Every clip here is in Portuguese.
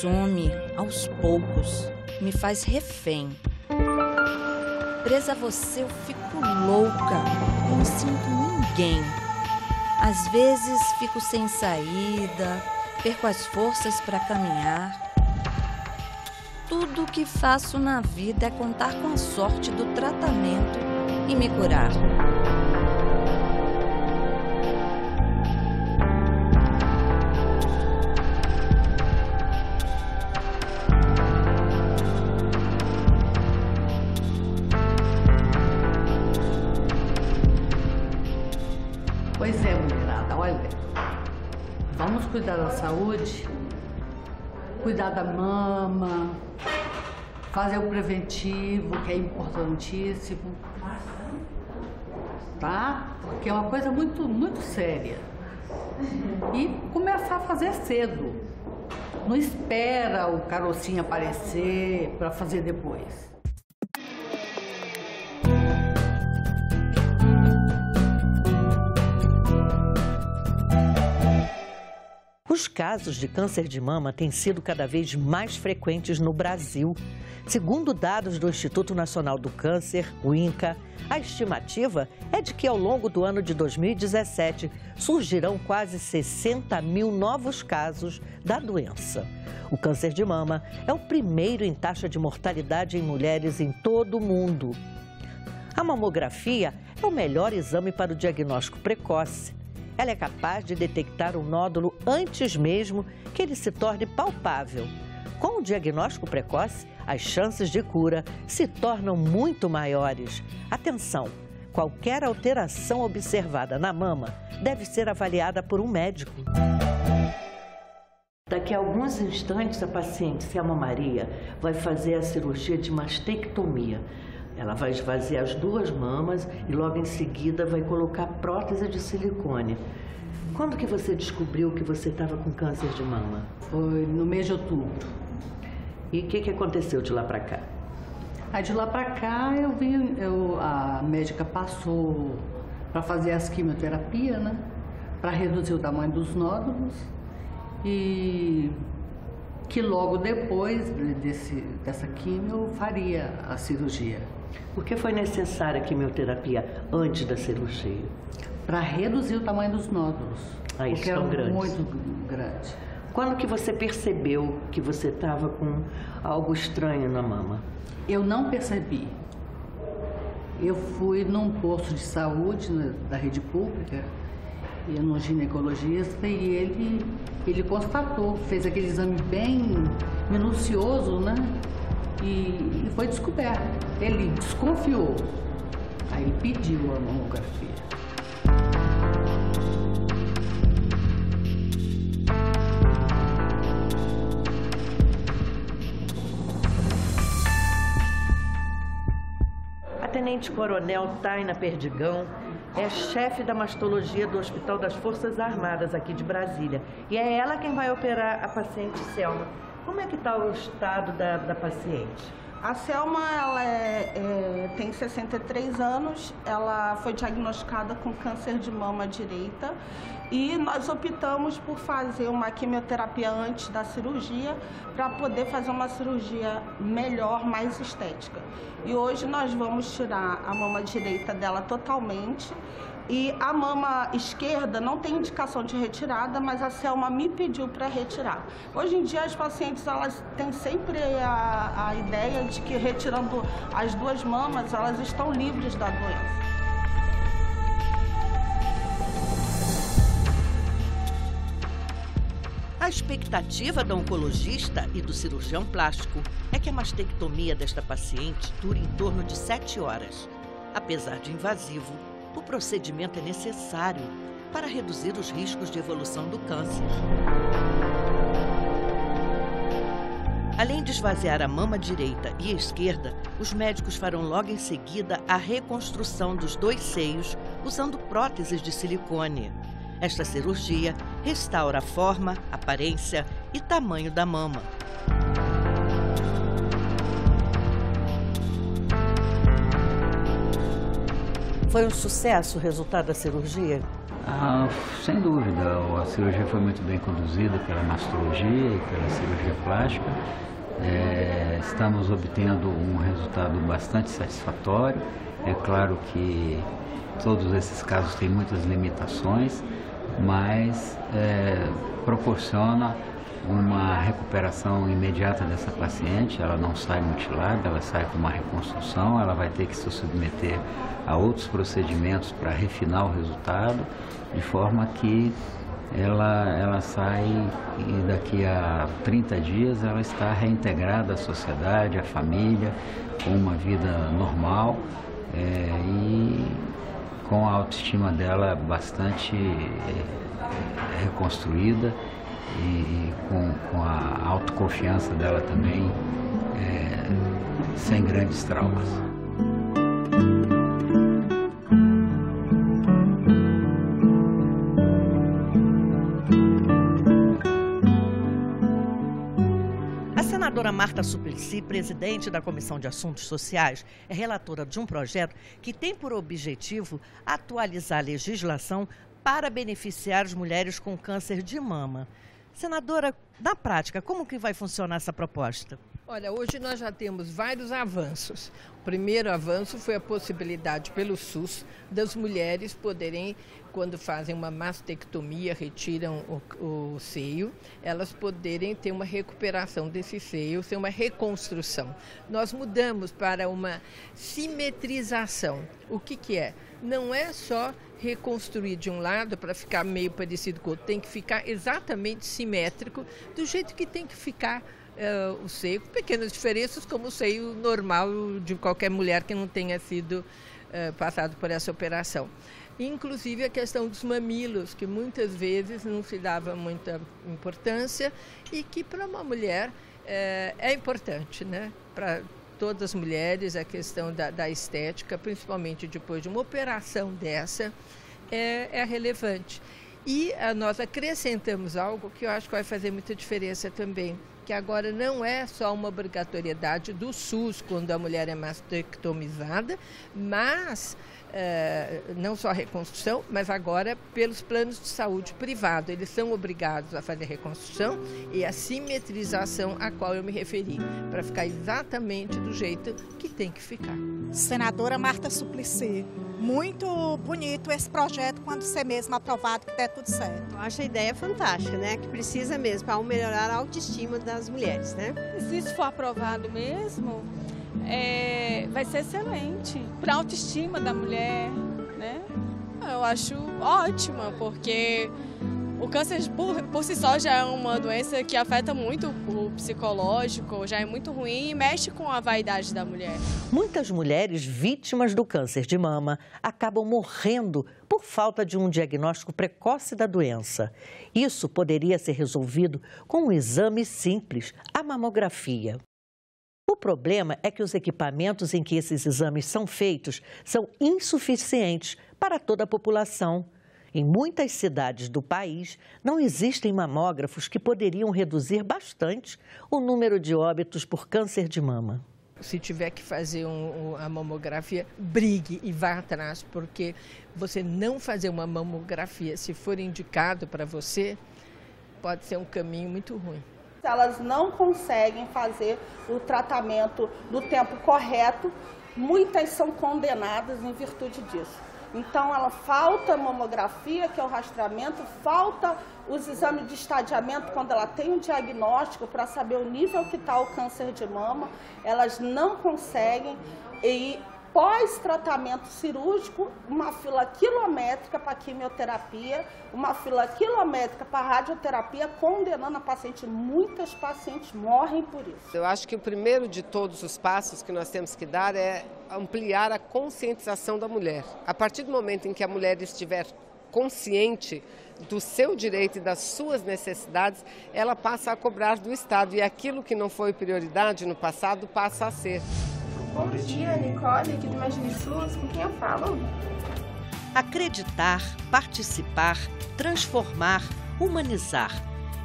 consome aos poucos, me faz refém. Presa a você, eu fico louca, eu não sinto ninguém. Às vezes fico sem saída, perco as forças para caminhar. Tudo o que faço na vida é contar com a sorte do tratamento e me curar. Pois é, mulherada, olha, vamos cuidar da saúde, cuidar da mama, fazer o preventivo, que é importantíssimo, tá? Porque é uma coisa muito, muito séria. E começar a fazer cedo, não espera o carocinho aparecer para fazer depois. Os casos de câncer de mama têm sido cada vez mais frequentes no Brasil. Segundo dados do Instituto Nacional do Câncer, o INCA, a estimativa é de que ao longo do ano de 2017 surgirão quase 60 mil novos casos da doença. O câncer de mama é o primeiro em taxa de mortalidade em mulheres em todo o mundo. A mamografia é o melhor exame para o diagnóstico precoce. Ela é capaz de detectar o nódulo antes mesmo que ele se torne palpável. Com o diagnóstico precoce, as chances de cura se tornam muito maiores. Atenção! Qualquer alteração observada na mama deve ser avaliada por um médico. Daqui a alguns instantes, a paciente, Selma Maria, vai fazer a cirurgia de mastectomia. Ela vai esvaziar as duas mamas e logo em seguida vai colocar prótese de silicone. Quando que você descobriu que você estava com câncer de mama? Foi no mês de outubro. E o que aconteceu de lá para cá? Aí de lá para cá a médica passou para fazer as quimioterapias, né? Para reduzir o tamanho dos nódulos e que logo depois dessa quimio eu faria a cirurgia. Por que foi necessária a quimioterapia antes da cirurgia? Para reduzir o tamanho dos nódulos. Ah, isso, porque eram grandes. Muito grande. Quando que você percebeu que você estava com algo estranho na mama? Eu não percebi. Eu fui num posto de saúde da rede pública, ia num ginecologista e ele constatou, fez aquele exame bem minucioso, né? E foi descoberto. Ele desconfiou. Aí ele pediu a mamografia. A Tenente Coronel Taina Perdigão é chefe da mastologia do Hospital das Forças Armadas aqui de Brasília. E é ela quem vai operar a paciente Selma. Como é que está o estado da paciente? A Selma, ela tem 63 anos, ela foi diagnosticada com câncer de mama direita e nós optamos por fazer uma quimioterapia antes da cirurgia para poder fazer uma cirurgia melhor, mais estética. E hoje nós vamos tirar a mama direita dela totalmente e a mama esquerda não tem indicação de retirada, mas a Selma me pediu para retirar. Hoje em dia as pacientes, elas têm sempre a ideia de que retirando as duas mamas, elas estão livres da doença. A expectativa da oncologista e do cirurgião plástico é que a mastectomia desta paciente dure em torno de 7 horas. Apesar de invasivo, o procedimento é necessário para reduzir os riscos de evolução do câncer. Além de esvaziar a mama direita e esquerda, os médicos farão logo em seguida a reconstrução dos 2 seios usando próteses de silicone. Esta cirurgia restaura a forma, aparência e tamanho da mama. Foi um sucesso o resultado da cirurgia? Sem dúvida, a cirurgia foi muito bem conduzida pela mastologia e pela cirurgia plástica. Estamos obtendo um resultado bastante satisfatório. É claro que todos esses casos têm muitas limitações, mas proporciona uma recuperação imediata dessa paciente. Ela não sai mutilada, ela sai com uma reconstrução, ela vai ter que se submeter a outros procedimentos para refinar o resultado, de forma que ela sai e daqui a 30 dias ela está reintegrada à sociedade, à família, com uma vida normal e com a autoestima dela bastante reconstruída e com a autoconfiança dela também, sem grandes traumas. A senadora Marta Suplicy, presidente da Comissão de Assuntos Sociais, é relatora de um projeto que tem por objetivo atualizar a legislação para beneficiar as mulheres com câncer de mama. Senadora, na prática, como que vai funcionar essa proposta? Olha, hoje nós já temos vários avanços. O primeiro avanço foi a possibilidade pelo SUS das mulheres poderem, quando fazem uma mastectomia, retiram o seio, elas poderem ter uma recuperação desse seio, ser uma reconstrução. Nós mudamos para uma simetrização. O que é? Não é só reconstruir de um lado para ficar meio parecido com o outro, tem que ficar exatamente simétrico, do jeito que tem que ficar o seio, pequenas diferenças como o seio normal de qualquer mulher que não tenha sido passado por essa operação. Inclusive a questão dos mamilos, que muitas vezes não se dava muita importância e que para uma mulher é importante, né? Para todas as mulheres, a questão da estética, principalmente depois de uma operação dessa, é relevante. E nós acrescentamos algo que eu acho que vai fazer muita diferença também, que agora não é só uma obrigatoriedade do SUS quando a mulher é mastectomizada, mas não só a reconstrução, mas agora pelos planos de saúde privado. Eles são obrigados a fazer a reconstrução e a simetrização a qual eu me referi, para ficar exatamente do jeito que tem que ficar. Senadora Marta Suplicy, muito bonito esse projeto quando você mesma aprovado que der tudo certo. Eu acho a ideia fantástica, né? Que precisa mesmo para melhorar a autoestima das mulheres, né? Se isso for aprovado mesmo, vai ser excelente para a autoestima da mulher, né? Eu acho ótima, porque o câncer por si só já é uma doença que afeta muito o psicológico, já é muito ruim e mexe com a vaidade da mulher. Muitas mulheres vítimas do câncer de mama acabam morrendo por falta de um diagnóstico precoce da doença. Isso poderia ser resolvido com um exame simples, a mamografia. O problema é que os equipamentos em que esses exames são feitos são insuficientes para toda a população. Em muitas cidades do país, não existem mamógrafos que poderiam reduzir bastante o número de óbitos por câncer de mama. Se tiver que fazer a mamografia, brigue e vá atrás, porque você não fazer uma mamografia, se for indicado para você, pode ser um caminho muito ruim. Elas não conseguem fazer o tratamento no tempo correto, muitas são condenadas em virtude disso. Então, ela falta mamografia, que é o rastreamento, falta os exames de estadiamento, quando ela tem um diagnóstico para saber o nível que está o câncer de mama, elas não conseguem, e pós-tratamento cirúrgico, uma fila quilométrica para quimioterapia, uma fila quilométrica para radioterapia, condenando a paciente. Muitas pacientes morrem por isso. Eu acho que o primeiro de todos os passos que nós temos que dar é ampliar a conscientização da mulher. A partir do momento em que a mulher estiver consciente do seu direito e das suas necessidades, ela passa a cobrar do Estado, e aquilo que não foi prioridade no passado passa a ser. Bom dia, Nicole, aqui do Imagine SUS, com quem eu falo? Acreditar, participar, transformar, humanizar.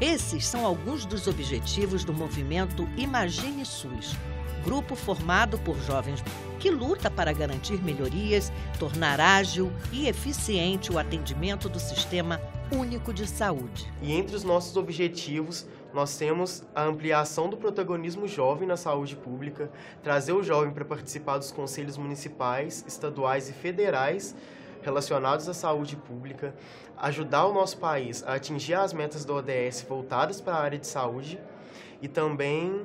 Esses são alguns dos objetivos do movimento Imagine SUS. grupo formado por jovens que luta para garantir melhorias, tornar ágil e eficiente o atendimento do Sistema Único de Saúde. E entre os nossos objetivos, nós temos a ampliação do protagonismo jovem na saúde pública, trazer o jovem para participar dos conselhos municipais, estaduais e federais relacionados à saúde pública, ajudar o nosso país a atingir as metas da ODS voltadas para a área de saúde e também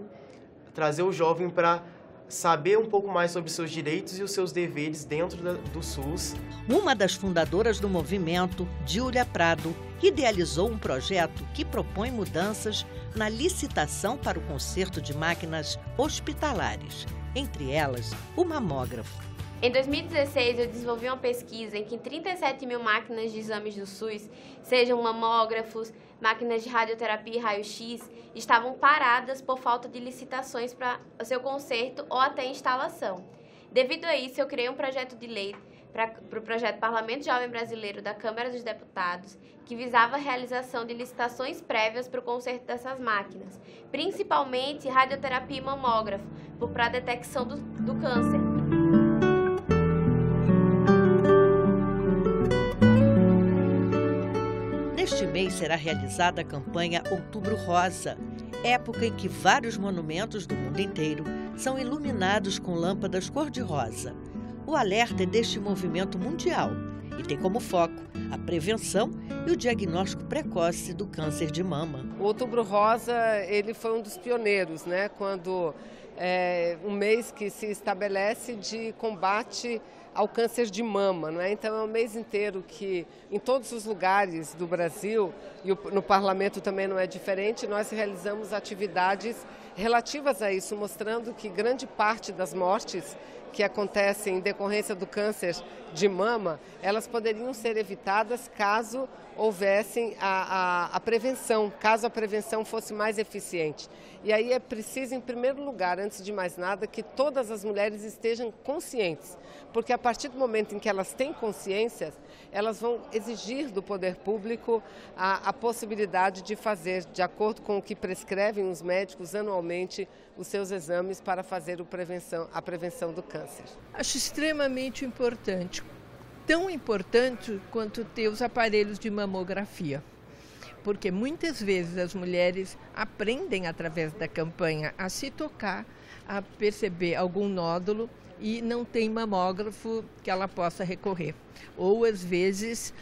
trazer o jovem para saber um pouco mais sobre seus direitos e os seus deveres dentro do SUS. Uma das fundadoras do movimento, Júlia Prado, idealizou um projeto que propõe mudanças na licitação para o conserto de máquinas hospitalares, entre elas o mamógrafo. Em 2016, eu desenvolvi uma pesquisa em que 37 mil máquinas de exames do SUS, sejam mamógrafos, máquinas de radioterapia e raio-x, estavam paradas por falta de licitações para o seu conserto ou até instalação. Devido a isso, eu criei um projeto de lei para o projeto Parlamento Jovem Brasileiro da Câmara dos Deputados, que visava a realização de licitações prévias para o conserto dessas máquinas, principalmente radioterapia e mamógrafo, para a detecção do câncer. Este mês será realizada a campanha Outubro Rosa, época em que vários monumentos do mundo inteiro são iluminados com lâmpadas cor-de-rosa. O alerta é deste movimento mundial e tem como foco a prevenção e o diagnóstico precoce do câncer de mama. O Outubro Rosa, ele foi um dos pioneiros, né? Quando um mês que se estabelece de combate ao câncer de mama, né? Então é um mês inteiro que, em todos os lugares do Brasil, e no parlamento também não é diferente, nós realizamos atividades relativas a isso, mostrando que grande parte das mortes que acontecem em decorrência do câncer de mama, elas poderiam ser evitadas caso houvessem a prevenção, caso a prevenção fosse mais eficiente. E aí é preciso, em primeiro lugar, antes de mais nada, que todas as mulheres estejam conscientes, porque a partir do momento em que elas têm consciência, elas vão exigir do poder público a possibilidade de fazer, de acordo com o que prescrevem os médicos anualmente, os seus exames para fazer a prevenção do câncer. Acho extremamente importante, tão importante quanto ter os aparelhos de mamografia, porque muitas vezes as mulheres aprendem através da campanha a se tocar, a perceber algum nódulo e não tem mamógrafo que ela possa recorrer. Ou às vezes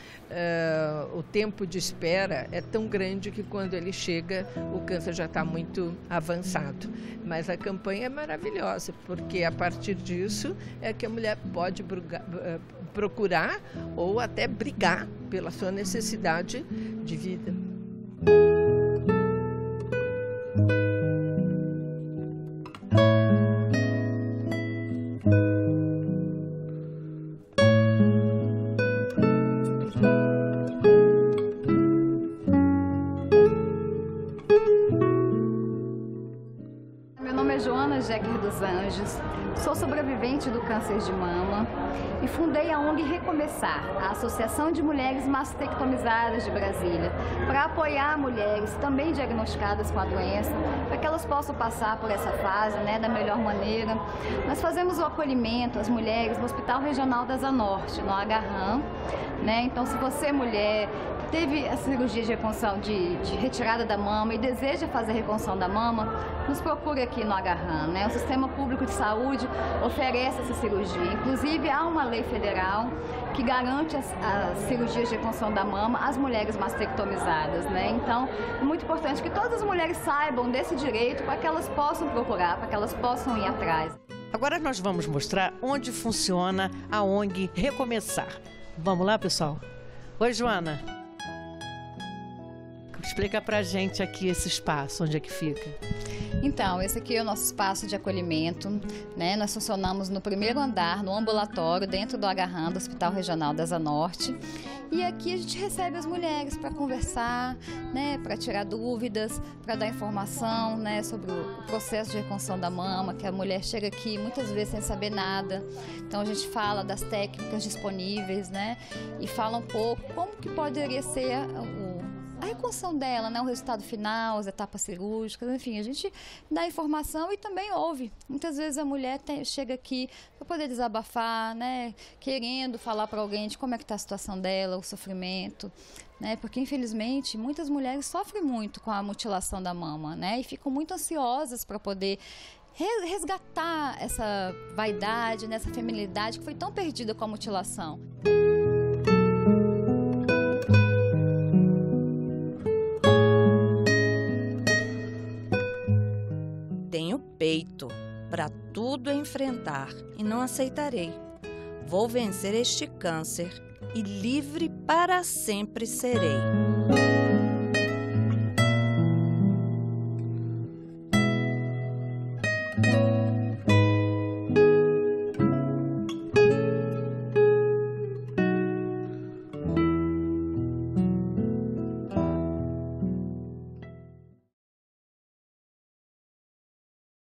o tempo de espera é tão grande que quando ele chega o câncer já está muito avançado. Mas a campanha é maravilhosa, porque a partir disso é que a mulher pode procurar ou até brigar pela sua necessidade de vida. Jack dos Anjos, sou sobrevivente do câncer de mama e fundei a ONG Recomeçar, a Associação de Mulheres Mastectomizadas de Brasília, para apoiar mulheres também diagnosticadas com a doença, para que elas possam passar por essa fase, né, da melhor maneira. Nós fazemos o acolhimento às mulheres no Hospital Regional das Asa Norte, no Agarrão, né? Então, se você é mulher, teve a cirurgia de reconstrução de retirada da mama e deseja fazer a reconstrução da mama, nos procure aqui no Agarrão, né? O Sistema Público de Saúde oferece essa cirurgia. Inclusive, há uma lei federal que garante as cirurgias de reconstrução da mama às mulheres mastectomizadas, né? Então, é muito importante que todas as mulheres saibam desse direito para que elas possam procurar, para que elas possam ir atrás. Agora nós vamos mostrar onde funciona a ONG Recomeçar. Vamos lá, pessoal? Oi, Joana. Explica pra gente aqui esse espaço, onde é que fica? Então, esse aqui é o nosso espaço de acolhimento, né? Nós funcionamos no primeiro andar, no ambulatório, dentro do Agarrão, do Hospital Regional da Asa Norte. E aqui a gente recebe as mulheres para conversar, né? Para tirar dúvidas, para dar informação, né? Sobre o processo de reconstrução da mama, que a mulher chega aqui muitas vezes sem saber nada. Então a gente fala das técnicas disponíveis, né? E fala um pouco como que poderia ser a a reconstrução dela, né, o resultado final, as etapas cirúrgicas, enfim, a gente dá informação e também ouve. Muitas vezes a mulher chega aqui para poder desabafar, né, querendo falar para alguém de como é que está a situação dela, o sofrimento, né, porque infelizmente muitas mulheres sofrem muito com a mutilação da mama, né, e ficam muito ansiosas para poder resgatar essa vaidade, né, essa feminilidade que foi tão perdida com a mutilação. Tenho peito para tudo enfrentar e não aceitarei. Vou vencer este câncer e livre para sempre serei.